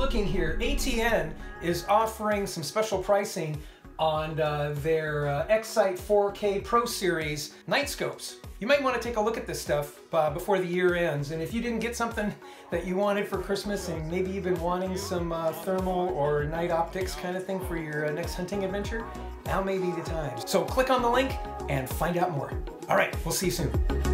looking here, ATN is offering some special pricing on their X-Sight 4K Pro series night scopes. You might want to take a look at this stuff before the year ends, and if you didn't get something that you wanted for Christmas, and maybe you've been wanting some thermal or night optics kind of thing for your next hunting adventure, now may be the time. So click on the link and find out more. All right, we'll see you soon.